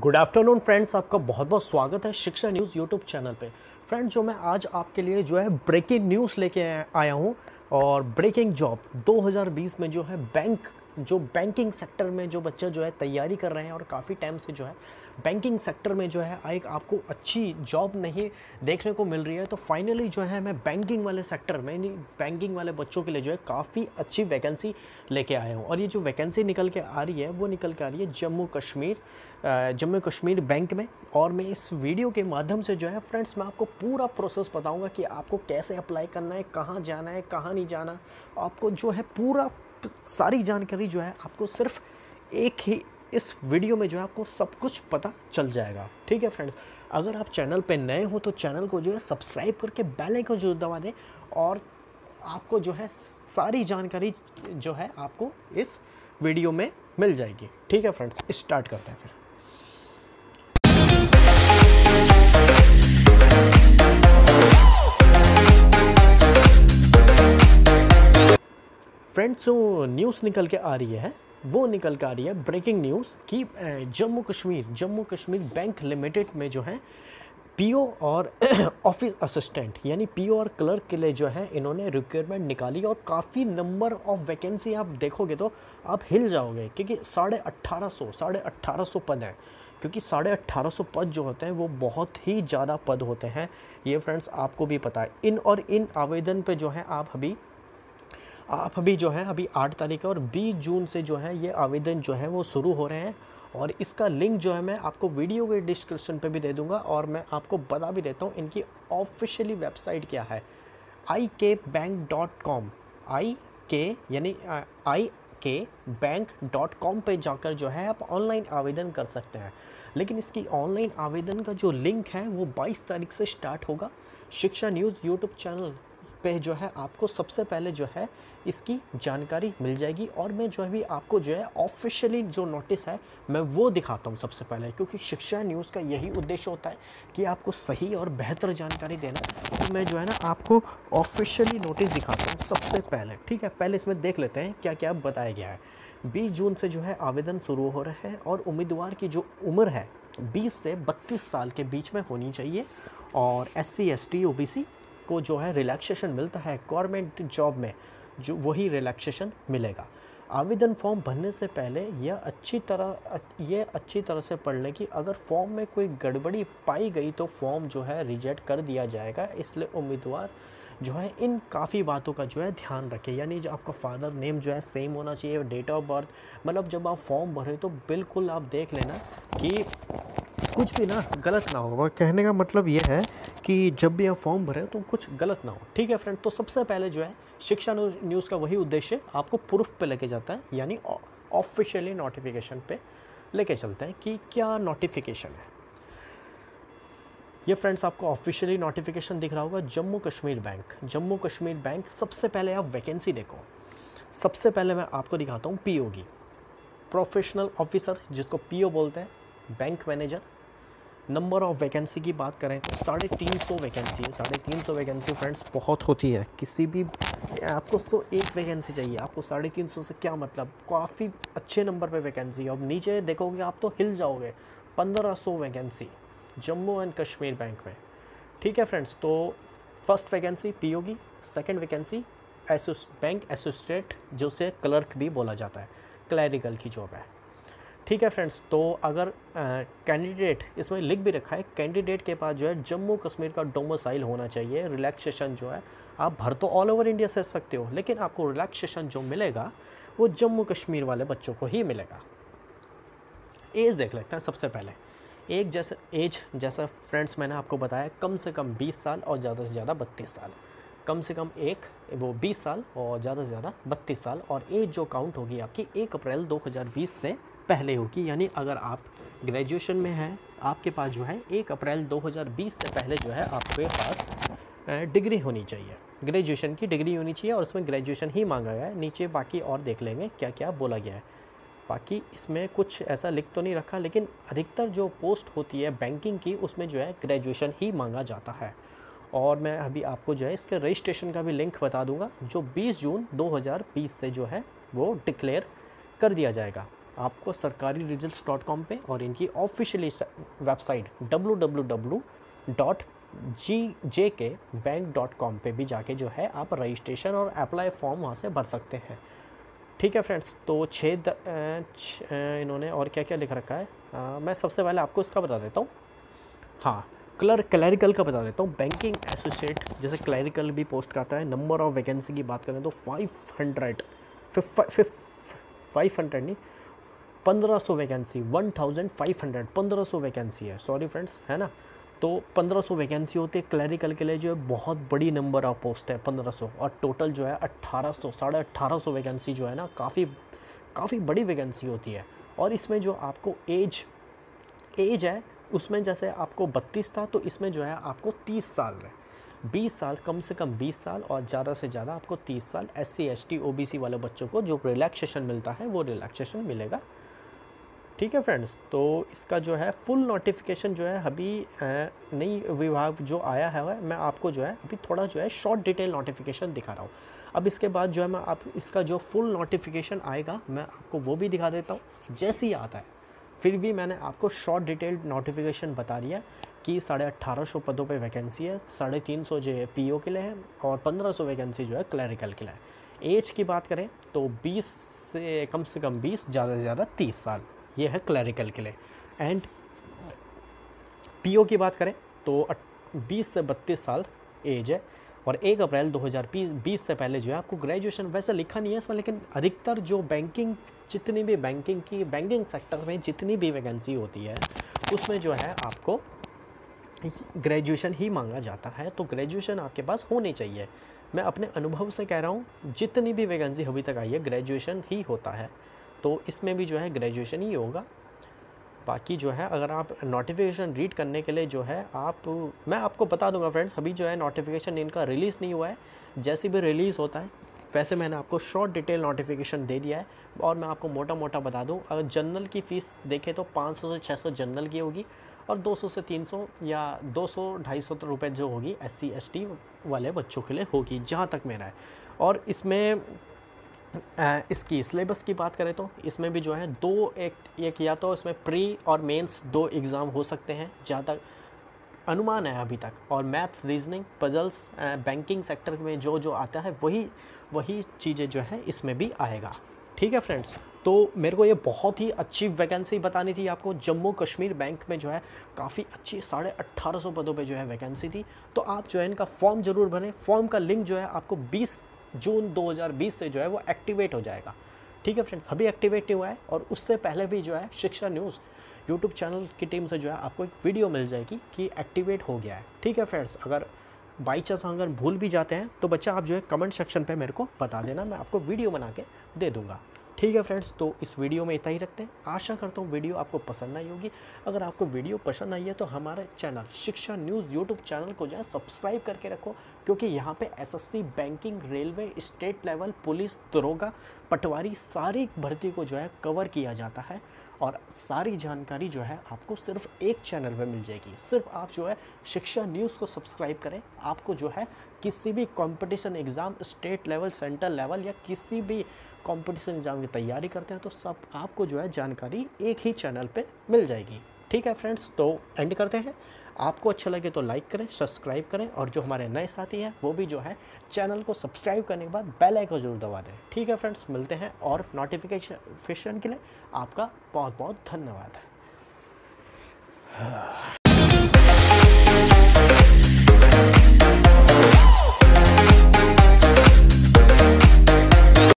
Good afternoon friends, आपका बहुत बहुत स्वागत है शिक्षा न्यूज़ यूट्यूब चैनल पे। फ्रेंड्स, जो मैं आज आपके लिए जो है ब्रेकिंग न्यूज़ लेके आया हूँ और ब्रेकिंग जॉब 2020 में जो है बैंकिंग सेक्टर में जो बच्चे जो है तैयारी कर रहे हैं और काफ़ी टाइम से जो है बैंकिंग सेक्टर में जो है एक आपको अच्छी जॉब नहीं देखने को मिल रही है, तो फाइनली जो है मैं बैंकिंग वाले सेक्टर में बैंकिंग वाले बच्चों के लिए जो है काफ़ी अच्छी वैकेंसी लेके आया हूँ। और ये जो वैकेंसी निकल के आ रही है वो निकल के आ रही है जम्मू कश्मीर बैंक में। और मैं इस वीडियो के माध्यम से जो है फ्रेंड्स मैं आपको पूरा प्रोसेस बताऊँगा कि आपको कैसे अप्लाई करना है, कहाँ जाना है, कहाँ नहीं जाना। आपको जो है पूरा सारी जानकारी जो है आपको सिर्फ एक ही इस वीडियो में जो है आपको सब कुछ पता चल जाएगा। ठीक है फ्रेंड्स, अगर आप चैनल पे नए हो तो चैनल को जो है सब्सक्राइब करके बेल आइकन जरूर दबा दें और आपको जो है सारी जानकारी जो है आपको इस वीडियो में मिल जाएगी। ठीक है फ्रेंड्स, स्टार्ट करते हैं। फिर फ्रेंड्स जो न्यूज़ निकल के आ रही है वो निकल के आ रही है ब्रेकिंग न्यूज़ कि जम्मू कश्मीर बैंक लिमिटेड में जो है पीओ और ऑफिस असिस्टेंट यानी पीओ और क्लर्क के लिए जो है इन्होंने रिक्वायरमेंट निकाली और काफ़ी नंबर ऑफ वैकेंसी आप देखोगे तो आप हिल जाओगे, क्योंकि 1850 पद हैं, क्योंकि 1850 पद जो होते हैं वो बहुत ही ज़्यादा पद होते हैं। ये फ्रेंड्स आपको भी पता है। इन आवेदन पर जो है आप अभी जो है अभी 8 तारीख और 20 जून से जो है ये आवेदन जो है वो शुरू हो रहे हैं। और इसका लिंक जो है मैं आपको वीडियो के डिस्क्रिप्शन पे भी दे दूंगा और मैं आपको बता भी देता हूँ इनकी ऑफिशियली वेबसाइट क्या है। ikbank.com ikbank.com पे जाकर जो है आप ऑनलाइन आवेदन कर सकते हैं। लेकिन इसकी ऑनलाइन आवेदन का जो लिंक है वो 22 तारीख से स्टार्ट होगा। शिक्षा न्यूज़ यूट्यूब चैनल पे जो है आपको सबसे पहले जो है इसकी जानकारी मिल जाएगी। और मैं जो है भी आपको जो है ऑफिशियली जो नोटिस है मैं वो दिखाता हूँ सबसे पहले, क्योंकि शिक्षा न्यूज़ का यही उद्देश्य होता है कि आपको सही और बेहतर जानकारी देना। तो मैं जो है ना आपको ऑफिशियली नोटिस दिखाता हूँ सबसे पहले। ठीक है, पहले इसमें देख लेते हैं क्या क्या बताया गया है। 20 जून से जो है आवेदन शुरू हो रहे हैं और उम्मीदवार की जो उम्र है 20 से 32 साल के बीच में होनी चाहिए। और SC ST OBC को जो है रिलैक्सेशन मिलता है गवर्नमेंट जॉब में, जो वही रिलैक्सेशन मिलेगा। आवेदन फॉर्म भरने से पहले यह अच्छी तरह से पढ़ लें कि अगर फॉर्म में कोई गड़बड़ी पाई गई तो फॉर्म जो है रिजेक्ट कर दिया जाएगा। इसलिए उम्मीदवार जो है इन काफ़ी बातों का जो है ध्यान रखें, यानी जो आपका फादर नेम जो है सेम होना चाहिए, डेट ऑफ बर्थ। मतलब जब आप फॉर्म भरें तो बिल्कुल आप देख लेना कि कुछ भी ना गलत ना हो। कहने का मतलब यह है कि जब भी आप फॉर्म भरें तो कुछ गलत ना हो। ठीक है फ्रेंड, तो सबसे पहले जो है शिक्षा न्यूज़ का वही उद्देश्य आपको प्रूफ पे लेके जाता है, यानी ऑफिशियली नोटिफिकेशन पे लेके चलते हैं कि क्या नोटिफिकेशन है। ये फ्रेंड्स आपको ऑफिशियली नोटिफिकेशन दिख रहा होगा। जम्मू कश्मीर बैंक सबसे पहले आप वैकेंसी देखो। सबसे पहले मैं आपको दिखाता हूँ पीओ की, प्रोफेशनल ऑफिसर जिसको पीओ बोलते हैं, bank manager. Number of vacancy की बात करें तो 350 वैकेंसी है। 350 वैकेंसी फ्रेंड्स बहुत होती है, किसी भी आपको तो एक वैकेंसी चाहिए। आपको 350 से क्या मतलब, काफ़ी अच्छे नंबर पे वैकेंसी है। अब नीचे देखोगे आप तो हिल जाओगे, 1500 vacancy Jammu and Kashmir bank में। ठीक है फ्रेंड्स, तो फर्स्ट वैकेंसी पीओ की, सेकेंड वैकेंसी बैंक एसोसिएट जिसे क्लर्क भी बोला जाता है, क्लैरिकल की जॉब है। ठीक है फ्रेंड्स, तो अगर कैंडिडेट इसमें लिख भी रखा है कैंडिडेट के पास जो है जम्मू कश्मीर का डोमिसाइल होना चाहिए। रिलैक्सेशन जो है आप भर तो ऑल ओवर इंडिया से सकते हो, लेकिन आपको रिलैक्सेशन जो मिलेगा वो जम्मू कश्मीर वाले बच्चों को ही मिलेगा। एज देख लेते हैं सबसे पहले। एज जैसा फ्रेंड्स मैंने आपको बताया कम से कम 20 साल और ज़्यादा से ज़्यादा 32 साल। कम से कम 20 साल और ज़्यादा से ज़्यादा 32 साल। और एज जो काउंट होगी आपकी 1 अप्रैल 2020 से पहले होगी, यानी अगर आप ग्रेजुएशन में हैं आपके पास जो है 1 अप्रैल 2020 से पहले जो है आपके पास डिग्री होनी चाहिए, ग्रेजुएशन की डिग्री होनी चाहिए। और इसमें ग्रेजुएशन ही मांगा गया है। नीचे बाकी और देख लेंगे क्या क्या बोला गया है। बाकी इसमें कुछ ऐसा लिख तो नहीं रखा, लेकिन अधिकतर जो पोस्ट होती है बैंकिंग की उसमें जो है ग्रेजुएशन ही मांगा जाता है। और मैं अभी आपको जो है इसके रजिस्ट्रेशन का भी लिंक बता दूंगा, जो 20 जून 2020 से जो है वो डिक्लेयर कर दिया जाएगा। आपको sarkariresults.com पे और इनकी ऑफिशियली वेबसाइट www.jkbank.com पे भी जाके जो है आप रजिस्ट्रेशन और अप्लाई फॉर्म वहाँ से भर सकते हैं। ठीक है फ्रेंड्स, तो इन्होंने और क्या क्या लिख रखा है मैं सबसे पहले आपको इसका बता देता हूँ। हाँ, क्लरिकल का बता देता हूँ। बैंकिंग एसोसिएट जैसे क्लरिकल भी पोस्ट का आता है। नंबर ऑफ वैकेंसी की बात करें तो 500 नहीं 1500 वैकेंसी 1500 1500 वैकेंसी है, सॉरी फ्रेंड्स, है ना। तो 1500 वैकेंसी होती है क्लरिकल के लिए, जो है बहुत बड़ी नंबर ऑफ पोस्ट है 1500, और टोटल जो है 1800 वैकेंसी जो है ना, काफ़ी बड़ी वैकेंसी होती है। और इसमें जो आपको एज है उसमें जैसे आपको 32 था तो इसमें जो है आपको 30 साल है, 20 साल, कम से कम 20 साल और ज़्यादा से ज़्यादा आपको 30 साल। SC ST OBC वाले बच्चों को जो रिलैक्सेशन मिलता है वो रिलैक्सेशन मिलेगा। ठीक है फ्रेंड्स, तो इसका जो है फुल नोटिफिकेशन जो है अभी नई विभाग जो आया है, मैं आपको जो है अभी थोड़ा जो है शॉर्ट डिटेल नोटिफिकेशन दिखा रहा हूँ। अब इसके बाद जो है मैं आप इसका जो फुल नोटिफिकेशन आएगा मैं आपको वो भी दिखा देता हूँ जैसे ही आता है। फिर भी मैंने आपको शॉर्ट डिटेल नोटिफिकेशन बता दिया कि 1850 पदों पर वैकेंसी है, 350 जो है PO के लिए है और 1500 वैकेंसी जो है क्लरिकल के लिए है। एज की बात करें तो 20 से कम 20, ज़्यादा से ज़्यादा 30 साल, ये है क्लरिकल के लिए। एंड PO की बात करें तो 20 से 32 साल एज है, और 1 अप्रैल 2020 से पहले जो है आपको ग्रेजुएशन, वैसे लिखा नहीं है इसमें, लेकिन अधिकतर जो बैंकिंग, जितनी भी बैंकिंग सेक्टर में जितनी भी वैकेंसी होती है उसमें जो है आपको ग्रेजुएशन ही मांगा जाता है, तो ग्रेजुएशन आपके पास होनी चाहिए। मैं अपने अनुभव से कह रहा हूँ, जितनी भी वैकेंसी अभी तक आई है ग्रेजुएशन ही होता है, तो इसमें भी जो है ग्रेजुएशन ही होगा। बाकी जो है अगर आप नोटिफिकेशन रीड करने के लिए जो है मैं आपको बता दूंगा फ्रेंड्स, अभी जो है नोटिफिकेशन इनका रिलीज़ नहीं हुआ है, जैसे भी रिलीज़ होता है, वैसे मैंने आपको शॉर्ट डिटेल नोटिफिकेशन दे दिया है। और मैं आपको मोटा बता दूं, अगर जनरल की फ़ीस देखें तो 500 से 600 जनरल की होगी और 200 से 300 या 200-250 रुपये जो होगी SC ST वाले बच्चों के लिए होगी, जहाँ तक मेरा है। और इसमें इसकी सिलेबस की बात करें तो इसमें भी जो है एक या तो इसमें प्री और मेंस 2 एग्ज़ाम हो सकते हैं, जहाँ तक अनुमान है अभी तक। और maths, reasoning, puzzles, banking sector में जो आता है वही चीज़ें जो है इसमें भी आएगा। ठीक है फ्रेंड्स, तो मेरे को ये बहुत ही अच्छी वैकेंसी बतानी थी आपको। जम्मू कश्मीर बैंक में जो है काफ़ी अच्छी 1850 पदों पे जो है वैकेंसी थी, तो आप जो है इनका फॉर्म ज़रूर भरें। फॉर्म का लिंक जो है आपको 20 जून 2020 से जो है वो एक्टिवेट हो जाएगा। ठीक है फ्रेंड्स, अभी एक्टिवेट नहीं हुआ है, और उससे पहले भी जो है शिक्षा न्यूज़ यूट्यूब चैनल की टीम से जो है आपको एक वीडियो मिल जाएगी कि एक्टिवेट हो गया है। ठीक है फ्रेंड्स, अगर बाई चांस अगर भूल भी जाते हैं तो बच्चा आप जो है कमेंट सेक्शन पे मेरे को बता देना, मैं आपको वीडियो बना के दे दूँगा। ठीक है फ्रेंड्स, तो इस वीडियो में इतना ही रखते हैं। आशा करता हूँ वीडियो आपको पसंद आई होगी। अगर आपको वीडियो पसंद आई है तो हमारे चैनल शिक्षा न्यूज़ यूट्यूब चैनल को जो है सब्सक्राइब करके रखो, क्योंकि यहाँ पे SSC, banking, railway, state level, police, दरोगा, पटवारी, सारी भर्ती को जो है कवर किया जाता है, और सारी जानकारी जो है आपको सिर्फ एक चैनल पर मिल जाएगी। सिर्फ आप जो है शिक्षा न्यूज़ को सब्सक्राइब करें, आपको जो है किसी भी competition exam, state level, central level, या किसी भी कॉम्पिटिशन एग्ज़ाम की तैयारी करते हैं तो सब आपको जो है जानकारी एक ही चैनल पे मिल जाएगी। ठीक है फ्रेंड्स, तो एंड करते हैं। आपको अच्छा लगे तो लाइक करें, सब्सक्राइब करें, और जो हमारे नए साथी हैं वो भी जो है चैनल को सब्सक्राइब करने के बाद बेल आइकन जरूर दबा दें। ठीक है फ्रेंड्स, मिलते हैं और नोटिफिकेशन के लिए आपका बहुत बहुत धन्यवाद है।